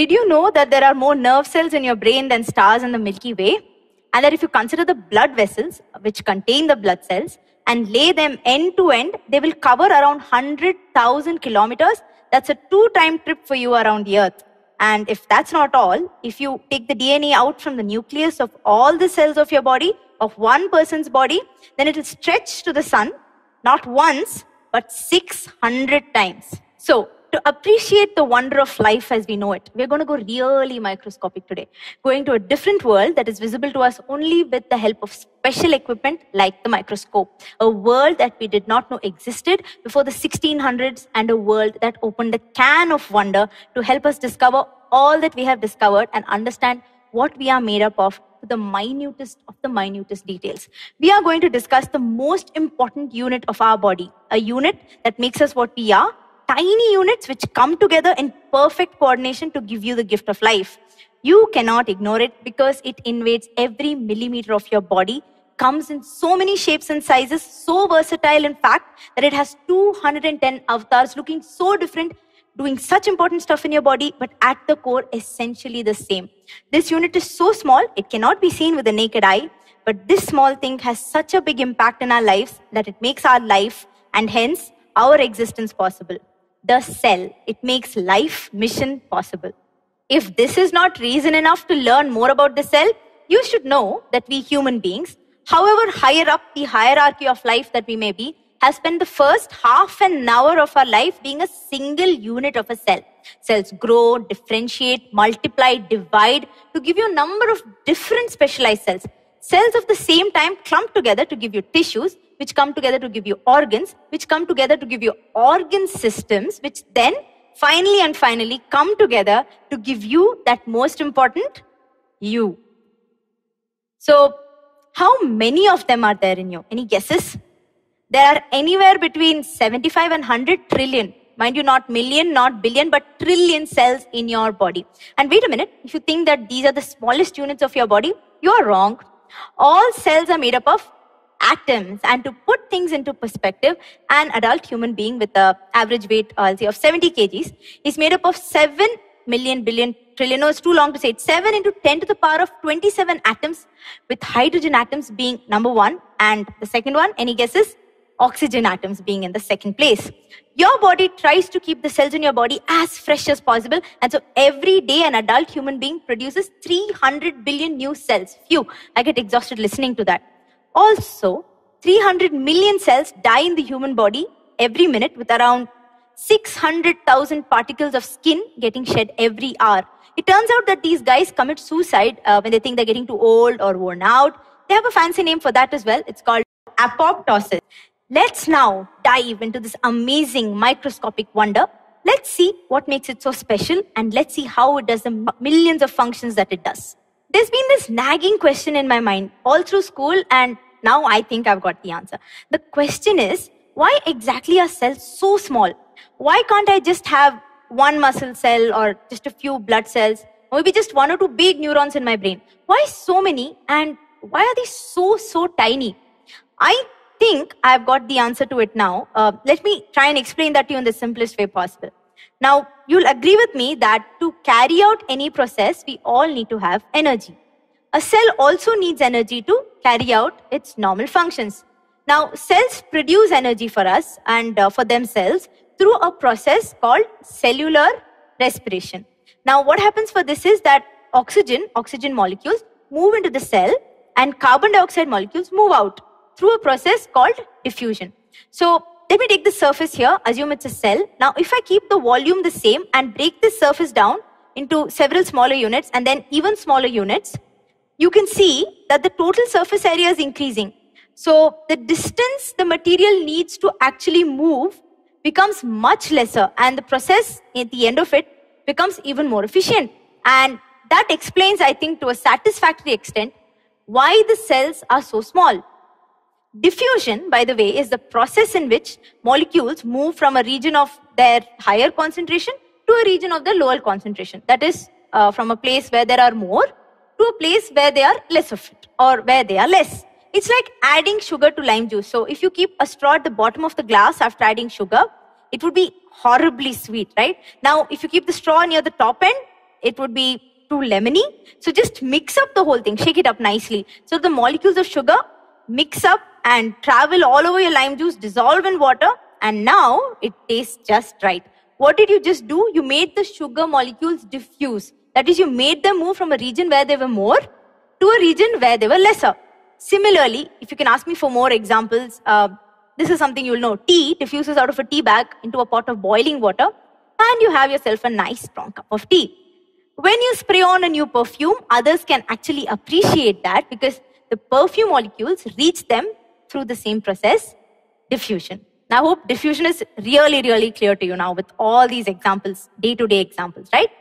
Did you know that there are more nerve cells in your brain than stars in the Milky Way? And that if you consider the blood vessels, which contain the blood cells, and lay them end to end, they will cover around 100,000 kilometers. That's a 2-time trip for you around the Earth. And if that's not all, if you take the DNA out from the nucleus of all the cells of your body, of one person's body, then it will stretch to the sun, not once, but 600 times. So, to appreciate the wonder of life as we know it, we're going to go really microscopic today, going to a different world that is visible to us only with the help of special equipment like the microscope, a world that we did not know existed before the 1600s, and a world that opened a can of wonder to help us discover all that we have discovered and understand what we are made up of to the minutest of the minutest details. We are going to discuss the most important unit of our body, a unit that makes us what we are, tiny units which come together in perfect coordination to give you the gift of life. You cannot ignore it because it invades every millimeter of your body, comes in so many shapes and sizes, so versatile in fact that it has 210 avatars looking so different, doing such important stuff in your body, but at the core essentially the same. This unit is so small, it cannot be seen with the naked eye, but this small thing has such a big impact in our lives that it makes our life and hence our existence possible. The cell. It makes life mission possible. If this is not reason enough to learn more about the cell, you should know that we human beings, however higher up the hierarchy of life that we may be, has spent the first half an hour of our life being a single unit of a cell. Cells grow, differentiate, multiply, divide to give you a number of different specialized cells. Cells of the same time clump together to give you tissues, which come together to give you organs, which come together to give you organ systems, which then finally come together to give you that most important you. So, how many of them are there in you? Any guesses? There are anywhere between 75 and 100 trillion. Mind you, not million, not billion, but trillion cells in your body. And wait a minute, if you think that these are the smallest units of your body, you are wrong. All cells are made up of atoms. And to put things into perspective, an adult human being with the average weight, I'll say, of 70 kgs is made up of 7 million billion trillion. No, it's too long to say it. 7 into 10 to the power of 27 atoms, with hydrogen atoms being number one. And the second one, any guesses? Oxygen atoms being in the second place. Your body tries to keep the cells in your body as fresh as possible. And so every day an adult human being produces 300 billion new cells. Phew, I get exhausted listening to that. Also, 300 million cells die in the human body every minute, with around 600,000 particles of skin getting shed every hour. It turns out that these guys commit suicide when they think they're getting too old or worn out. They have a fancy name for that as well. It's called apoptosis. Let's now dive into this amazing microscopic wonder. Let's see what makes it so special, and let's see how it does the millions of functions that it does. There's been this nagging question in my mind all through school, and now I think I've got the answer. The question is, why exactly are cells so small? Why can't I just have one muscle cell or just a few blood cells, or maybe just one or two big neurons in my brain? Why so many, and why are they so tiny? I think I've got the answer to it now. Let me try and explain that to you in the simplest way possible. Now, you'll agree with me that to carry out any process, we all need to have energy. A cell also needs energy to carry out its normal functions. Now, cells produce energy for us and for themselves through a process called cellular respiration. Now, what happens for this is that oxygen molecules move into the cell and carbon dioxide molecules move out, through a process called diffusion. So let me take the surface here, assume it's a cell. Now if I keep the volume the same and break this surface down into several smaller units and then even smaller units, you can see that the total surface area is increasing. So the distance the material needs to actually move becomes much lesser, and the process at the end of it becomes even more efficient. And that explains, I think, to a satisfactory extent why the cells are so small. Diffusion, by the way, is the process in which molecules move from a region of their higher concentration to a region of their lower concentration. That is, from a place where there are more to a place where they are less of it, or where they are less. It's like adding sugar to lime juice. So if you keep a straw at the bottom of the glass after adding sugar, it would be horribly sweet, right? Now, if you keep the straw near the top end, it would be too lemony. So just mix up the whole thing, shake it up nicely. So the molecules of sugar mix up and travel all over your lime juice, dissolve in water, and now it tastes just right. What did you just do? You made the sugar molecules diffuse. That is, you made them move from a region where they were more to a region where they were lesser. Similarly, if you can ask me for more examples, this is something you'll know. Tea diffuses out of a tea bag into a pot of boiling water, and you have yourself a nice strong cup of tea. When you spray on a new perfume, others can actually appreciate that because the perfume molecules reach them through the same process, diffusion. Now, I hope diffusion is really, really clear to you now with all these examples, day-to-day examples, right?